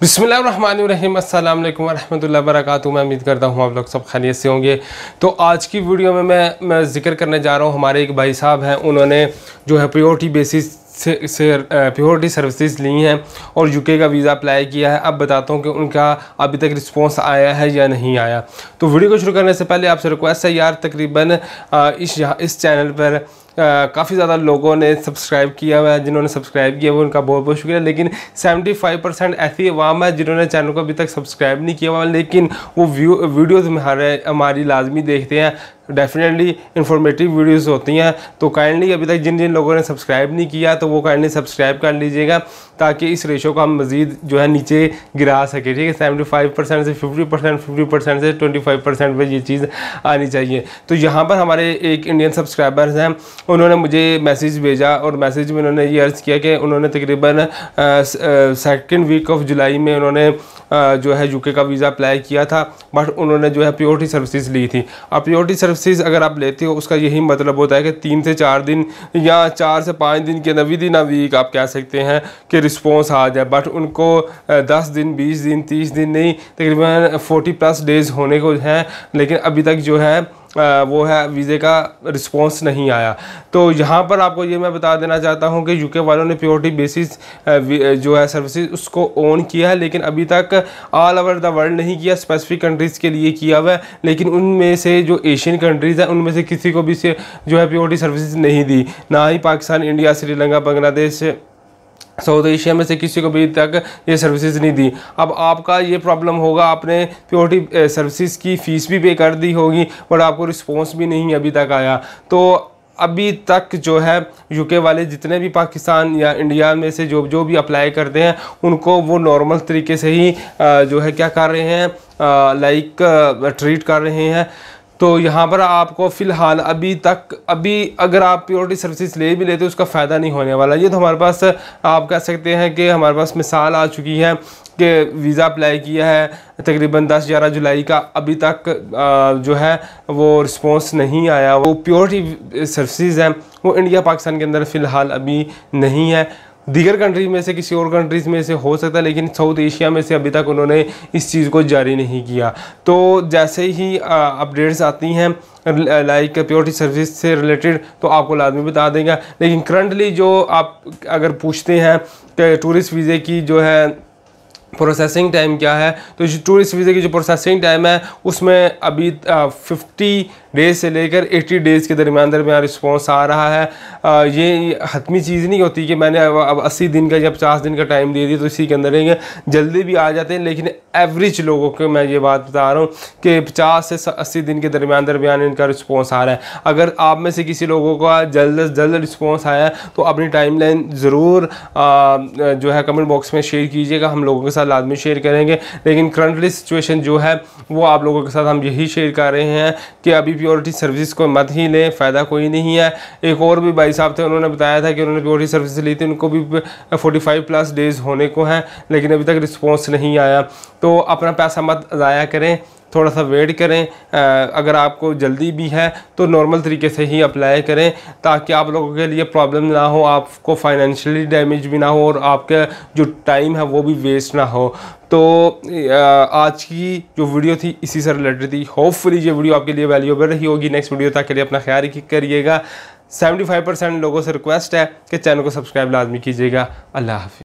बिस्मिल्लाहिर्रहमानिर्रहीम अस्सलाम वालेकुम वरहमतुल्लाहि वबरकातुहू। मैं उम्मीद करता हूँ आप लोग सब खैरियत से होंगे। तो आज की वीडियो में मैं जिक्र करने जा रहा हूँ, हमारे एक भाई साहब हैं, उन्होंने जो है प्रायोरिटी बेसिस से प्रायोरिटी सर्विसेज ली हैं और यूके का वीज़ा अप्लाई किया है। अब बताता हूँ कि उनका अभी तक रिस्पांस आया है या नहीं आया। तो वीडियो को शुरू करने से पहले आपसे रिक्वेस्ट है यार, तकरीबन इस चैनल पर काफ़ी ज़्यादा लोगों ने सब्सक्राइब किया हुआ है। जिन्होंने सब्सक्राइब किया वो उनका बहुत बहुत शुक्रिया, लेकिन 75% ऐसी अवाम है जिन्होंने चैनल को अभी तक सब्सक्राइब नहीं किया हुआ, लेकिन वो वीडियोज़ हमारी लाजमी देखते हैं। डेफिनेटली इंफॉर्मेटिव वीडियोस होती हैं। तो काइंडली अभी तक जिन जिन लोगों ने सब्सक्राइब नहीं किया तो वो काइंडली सब्सक्राइब कर लीजिएगा, ताकि इस रेशो को हम मज़ीद जो है नीचे गिरा सके। ठीक है, 75% से 50%, 50% से 25% पर ये चीज़ आनी चाहिए। तो यहाँ पर हमारे एक इंडियन सब्सक्राइबर्स हैं, उन्होंने मुझे मैसेज भेजा और मैसेज में उन्होंने ये अर्ज़ किया कि उन्होंने तकरीबन सेकेंड वीक ऑफ जुलाई में उन्होंने जो है यूके का वीज़ा अप्लाई किया था, बट उन्होंने जो है प्रायोरिटी सर्विसेज ली थी। और प्रायोरिटी सर्विसेज अगर आप लेते हो उसका यही मतलब होता है कि 3 से 4 दिन या 4 से 5 दिन के नवी दिन वीक आप कह सकते हैं कि रिस्पॉन्स आ जाए, बट उनको 10 दिन, 20 दिन, 30 दिन नहीं, तकरीबन 40+ डेज़ होने को हैं, लेकिन अभी तक जो है वो है वीज़े का रिस्पांस नहीं आया। तो यहाँ पर आपको ये मैं बता देना चाहता हूँ कि यूके वालों ने प्रायोरिटी बेसिस जो है सर्विसेज उसको ऑन किया है, लेकिन अभी तक ऑल ओवर द वर्ल्ड नहीं किया, स्पेसिफिक कंट्रीज़ के लिए किया हुआ है। लेकिन उनमें से जो एशियन कंट्रीज़ हैं उनमें से किसी को भी से जो है प्रायोरिटी सर्विसेज नहीं दी, ना ही Pakistan, India, Sri Lanka, Bangladesh, south Asia में से किसी को भी तक ये सर्विसेज नहीं दी। अब आपका ये प्रॉब्लम होगा, आपने प्रायोरिटी सर्विसेज की फ़ीस भी पे कर दी होगी बट आपको रिस्पांस भी नहीं अभी तक आया। तो अभी तक जो है यूके वाले जितने भी पाकिस्तान या इंडिया में से जो भी अप्लाई करते हैं उनको वो नॉर्मल तरीके से ही जो है क्या कर रहे हैं, लाइक ट्रीट कर रहे हैं। तो यहाँ पर आपको फ़िलहाल अभी तक अगर आप प्रायोरिटी सर्विसेज ले भी लेते हो उसका फ़ायदा नहीं होने वाला। ये तो हमारे पास आप कह सकते हैं कि हमारे पास मिसाल आ चुकी है कि वीज़ा अप्लाई किया है तकरीबन 10-11 जुलाई का, अभी तक जो है वो रिस्पांस नहीं आया। वो प्रायोरिटी सर्विसेज हैं वो इंडिया, पाकिस्तान के अंदर फ़िलहाल अभी नहीं है। दीगर कंट्री में से किसी और कंट्रीज़ में से हो सकता है, लेकिन साउथ एशिया में से अभी तक उन्होंने इस चीज़ को जारी नहीं किया। तो जैसे ही अपडेट्स आती हैं लाइक प्रायोरिटी सर्विस से रिलेटेड तो आपको लाजमी बता देंगे। लेकिन करंटली जो आप अगर पूछते हैं कि टूरिस्ट वीज़े की जो है प्रोसेसिंग टाइम क्या है, तो टूरिस्ट वीज़े की जो प्रोसेसिंग टाइम है उसमें अभी 50 डेज़ से लेकर 80 डेज़ के दरमियान रिस्पांस आ रहा है। ये हतमी चीज़ नहीं होती कि मैंने अब 80 दिन का या 50 दिन का टाइम दे दिया तो इसी के अंदर रहेंगे, जल्दी भी आ जाते हैं। लेकिन एवरेज लोगों को मैं ये बात बता रहा हूँ कि 50 से 80 दिन के दरमियान इनका रिस्पांस आ रहा है। अगर आप में से किसी लोगों का जल्द अज जल्द रिस्पांस आया तो अपनी टाइमलाइन ज़रूर जो है कमेंट बॉक्स में शेयर कीजिएगा, हम लोगों के साथ लाजमी शेयर करेंगे। लेकिन करंटली सिचुएशन जो है वो आप लोगों के साथ हम यही शेयर कर रहे हैं कि अभी प्रायोरिटी सर्विसेज को मत ही लें, फ़ायदा कोई नहीं है। एक और भी भाई साहब थे, उन्होंने बताया था कि उन्होंने प्रायोरिटी सर्विसेज ली थी, उनको भी 45+ डेज़ होने को हैं, लेकिन अभी तक रिस्पांस नहीं आया। तो अपना पैसा मत ज़ाया करें, थोड़ा सा वेट करें। अगर आपको जल्दी भी है तो नॉर्मल तरीके से ही अप्लाई करें, ताकि आप लोगों के लिए प्रॉब्लम ना हो, आपको फाइनेंशियली डैमेज भी ना हो और आपका जो टाइम है वो भी वेस्ट ना हो। तो आज की जो वीडियो थी इसी से रिलेटेड थी। होपफुली ये वीडियो आपके लिए वैल्यूएबल रही होगी। नेक्स्ट वीडियो तक के लिए अपना ख्याल करिएगा। 75% लोगों से रिक्वेस्ट है कि चैनल को सब्सक्राइब लाजमी कीजिएगा। अल्लाह हाफ़िज़।